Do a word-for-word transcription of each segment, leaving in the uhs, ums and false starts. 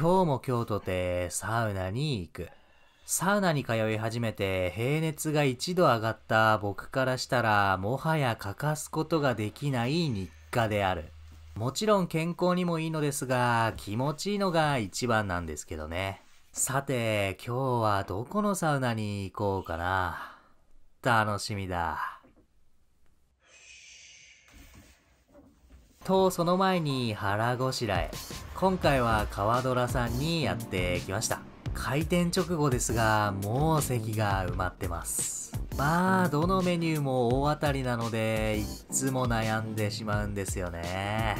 今日も今日とてサウナに行く。サウナに通い始めて平熱が一度上がった僕からしたらもはや欠かすことができない日課である。もちろん健康にもいいのですが、気持ちいいのが一番なんですけどね。さて、今日はどこのサウナに行こうかな。楽しみだ。と、その前に腹ごしらえ。今回は川虎さんにやってきました。開店直後ですが、もう席が埋まってます。まあ、どのメニューも大当たりなので、いつも悩んでしまうんですよね。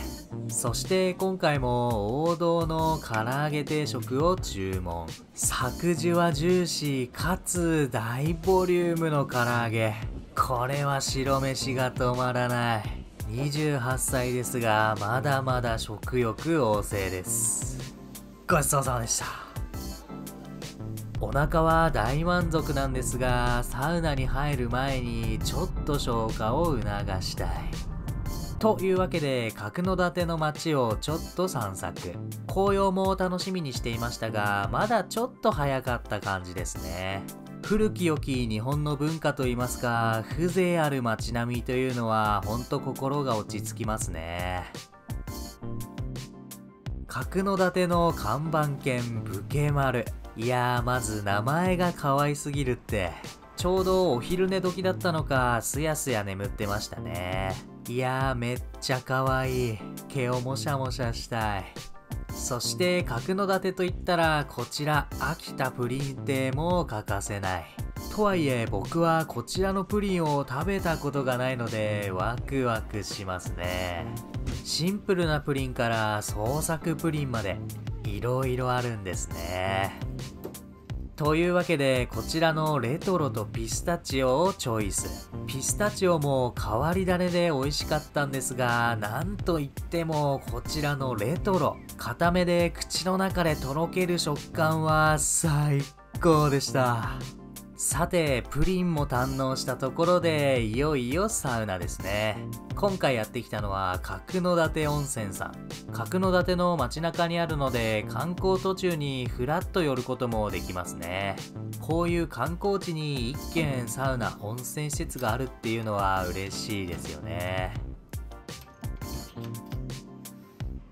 そして今回も王道の唐揚げ定食を注文。削除はジューシーかつ大ボリュームの唐揚げ。これは白飯が止まらない。にじゅうはっさいですが、まだまだ食欲旺盛です。ごちそうさまでした。お腹は大満足なんですが、サウナに入る前にちょっと消化を促したい。というわけで、角館の街をちょっと散策。紅葉も楽しみにしていましたが、まだちょっと早かった感じですね。古き良き日本の文化といいますか、風情ある街並みというのはほんと心が落ち着きますね。角館の看板犬武家丸。いやー、まず名前が可愛すぎるって。ちょうどお昼寝時だったのか、すやすや眠ってましたね。いやー、めっちゃ可愛い。毛をもしゃもしゃしたい。そして、角館といったら、こちら、秋田プリン亭も欠かせない。とはいえ、僕はこちらのプリンを食べたことがないので、ワクワクしますね。シンプルなプリンから創作プリンまで、いろいろあるんですね。というわけで、こちらのレトロとピスタチオをチョイス。ピスタチオも変わり種で美味しかったんですが、なんといってもこちらのレトロ。固めで口の中でとろける食感は最高でした。さて、プリンも堪能したところで、いよいよサウナですね。今回やってきたのは角館温泉さん。角館の街中にあるので、観光途中にふらっと寄ることもできますね。こういう観光地に一軒サウナ温泉施設があるっていうのは嬉しいですよね。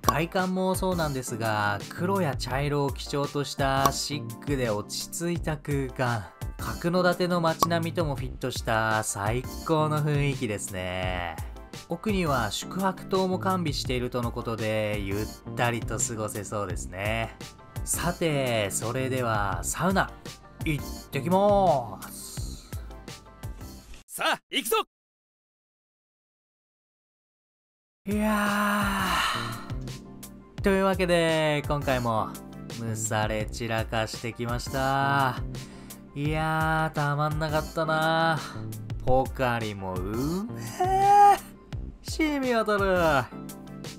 外観もそうなんですが、黒や茶色を基調としたシックで落ち着いた空間。角館の街並みともフィットした最高の雰囲気ですね。奥には宿泊棟も完備しているとのことで、ゆったりと過ごせそうですね。さて、それではサウナ行ってきまーす。さあ行くぞ。いやー、というわけで今回も蒸され散らかしてきました。いやー、たまんなかったな。ポカリもうめー、染み渡る。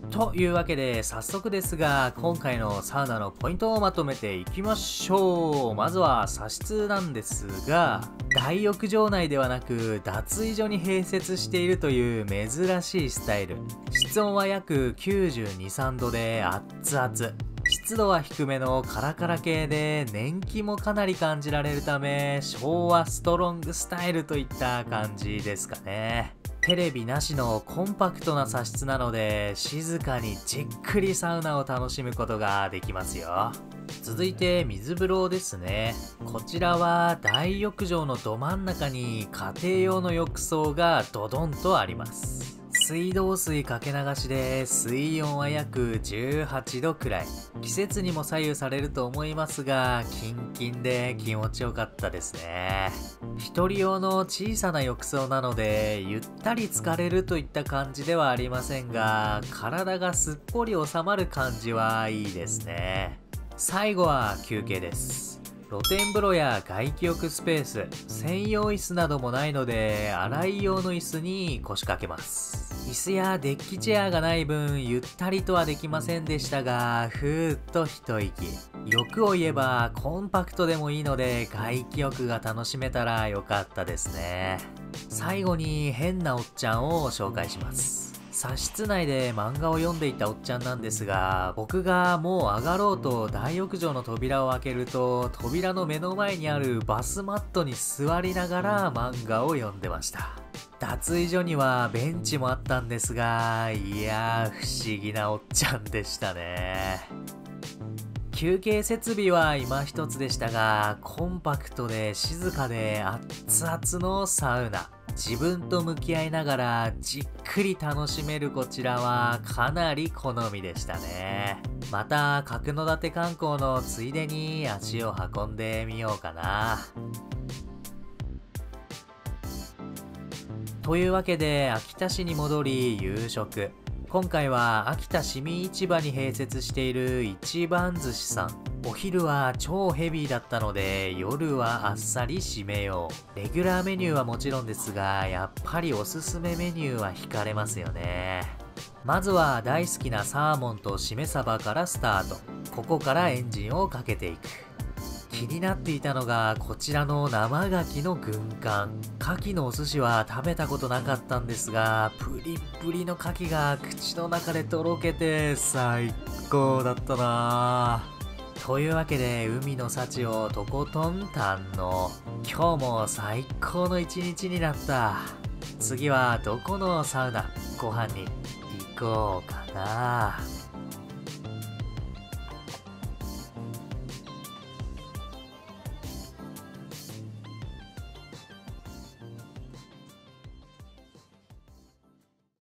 というわけで、早速ですが今回のサウナのポイントをまとめていきましょう。まずは茶室なんですが、大浴場内ではなく脱衣所に併設しているという珍しいスタイル。室温は約きゅうじゅうに、さんどで熱々、湿度は低めのカラカラ系で年季もかなり感じられるため、昭和ストロングスタイルといった感じですかね。テレビなしのコンパクトな茶室なので、静かにじっくりサウナを楽しむことができますよ。続いて水風呂ですね。こちらは大浴場のど真ん中に家庭用の浴槽がドドンとあります。水道水かけ流しで、水温は約じゅうはちどくらい。季節にも左右されると思いますが、キンキンで気持ちよかったですね。一人用の小さな浴槽なので、ゆったり浸かれるといった感じではありませんが、体がすっぽり収まる感じはいいですね。最後は休憩です。露天風呂や外気浴スペース、専用椅子などもないので、洗い用の椅子に腰掛けます。椅子やデッキチェアがない分、ゆったりとはできませんでしたが、ふーっと一息。欲を言えばコンパクトでもいいので、外気浴が楽しめたらよかったですね。最後に変なおっちゃんを紹介します。茶室内で漫画を読んでいたおっちゃんなんですが、僕がもう上がろうと大浴場の扉を開けると、扉の目の前にあるバスマットに座りながら漫画を読んでました。脱衣所にはベンチもあったんですが、いやー不思議なおっちゃんでしたね。休憩設備は今一つでしたが、コンパクトで静かで熱々のサウナ、自分と向き合いながらじっくり楽しめるこちらはかなり好みでしたね。また角館観光のついでに足を運んでみようかな。というわけで秋田市に戻り夕食。今回は秋田市民市場に併設している一番寿司さん。お昼は超ヘビーだったので夜はあっさり締めよう。レギュラーメニューはもちろんですが、やっぱりおすすめメニューは惹かれますよね。まずは大好きなサーモンとしめ鯖からスタート。ここからエンジンをかけていく。気になっていたのがこちらの生牡蠣の軍艦。牡蠣のお寿司は食べたことなかったんですが、プリップリの牡蠣が口の中でとろけて最高だったなぁ。というわけで海の幸をとことん堪能。今日も最高の一日になった。次はどこのサウナご飯に行こうかな。